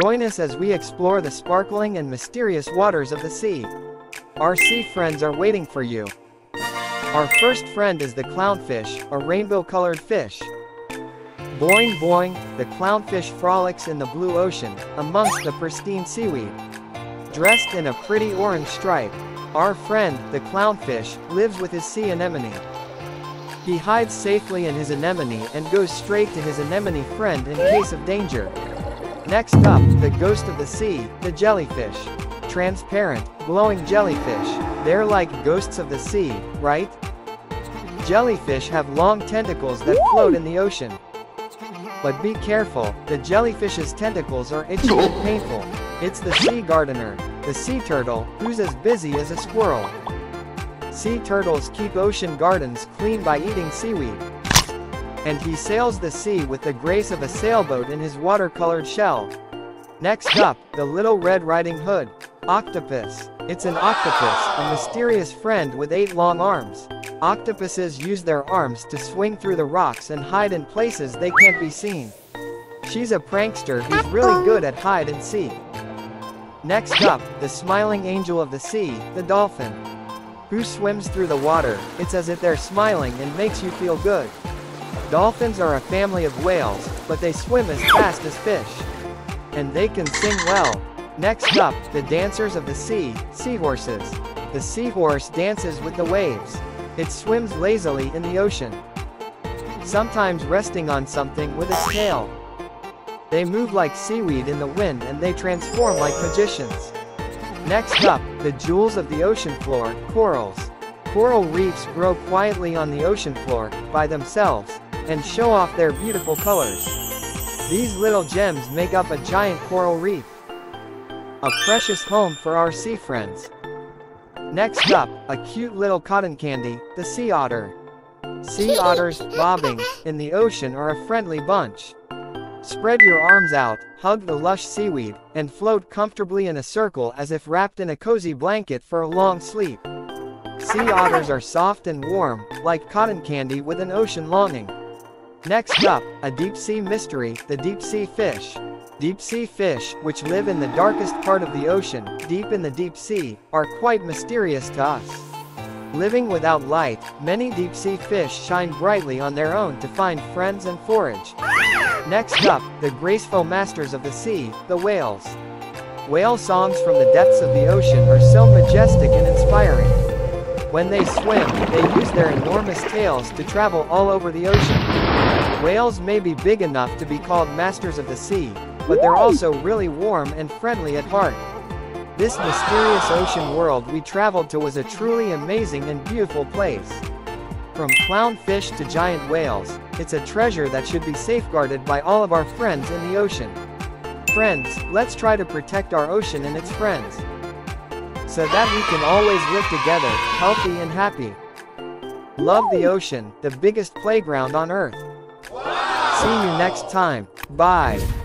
Join us as we explore the sparkling and mysterious waters of the sea. Our sea friends are waiting for you. Our first friend is the clownfish, a rainbow-colored fish. Boing boing, the clownfish frolics in the blue ocean, amongst the pristine seaweed. Dressed in a pretty orange stripe, our friend, the clownfish, lives with his sea anemone. He hides safely in his anemone and goes straight to his anemone friend in case of danger. Next up, the ghost of the sea, the jellyfish. Transparent, glowing jellyfish. They're like ghosts of the sea, right? Jellyfish have long tentacles that float in the ocean. But be careful, the jellyfish's tentacles are itchy and painful. It's the sea gardener, the sea turtle, who's as busy as a squirrel. Sea turtles keep ocean gardens clean by eating seaweed. And he sails the sea with the grace of a sailboat in his water-colored shell. Next up, the Little Red Riding Hood, octopus. It's an octopus, a mysterious friend with 8 long arms. Octopuses use their arms to swing through the rocks and hide in places they can't be seen. She's a prankster who's really good at hide and seek. Next up, the smiling angel of the sea, the dolphin, who swims through the water. It's as if they're smiling and makes you feel good. Dolphins are a family of whales, but they swim as fast as fish. And they can sing well. Next up, the dancers of the sea, seahorses. The seahorse dances with the waves. It swims lazily in the ocean, sometimes resting on something with its tail. They move like seaweed in the wind and they transform like magicians. Next up, the jewels of the ocean floor, corals. Coral reefs grow quietly on the ocean floor, by themselves, and show off their beautiful colors. These little gems make up a giant coral reef, a precious home for our sea friends. Next up, a cute little cotton candy, the sea otter. Sea otters, bobbing in the ocean, are a friendly bunch. Spread your arms out, hug the lush seaweed, and float comfortably in a circle as if wrapped in a cozy blanket for a long sleep. Sea otters are soft and warm, like cotton candy with an ocean longing. Next up, a deep-sea mystery, the deep-sea fish. Deep-sea fish, which live in the darkest part of the ocean, deep in the deep sea, are quite mysterious to us. Living without light, many deep-sea fish shine brightly on their own to find friends and forage. Next up, the graceful masters of the sea, the whales. Whale songs from the depths of the ocean are so majestic and inspiring. When they swim, they use their enormous tails to travel all over the ocean. Whales may be big enough to be called masters of the sea, but they're also really warm and friendly at heart. This mysterious ocean world we traveled to was a truly amazing and beautiful place. From clownfish to giant whales, it's a treasure that should be safeguarded by all of our friends in the ocean. Friends, let's try to protect our ocean and its friends, so that we can always live together, healthy and happy. Love the ocean, the biggest playground on Earth. See you next time. Bye.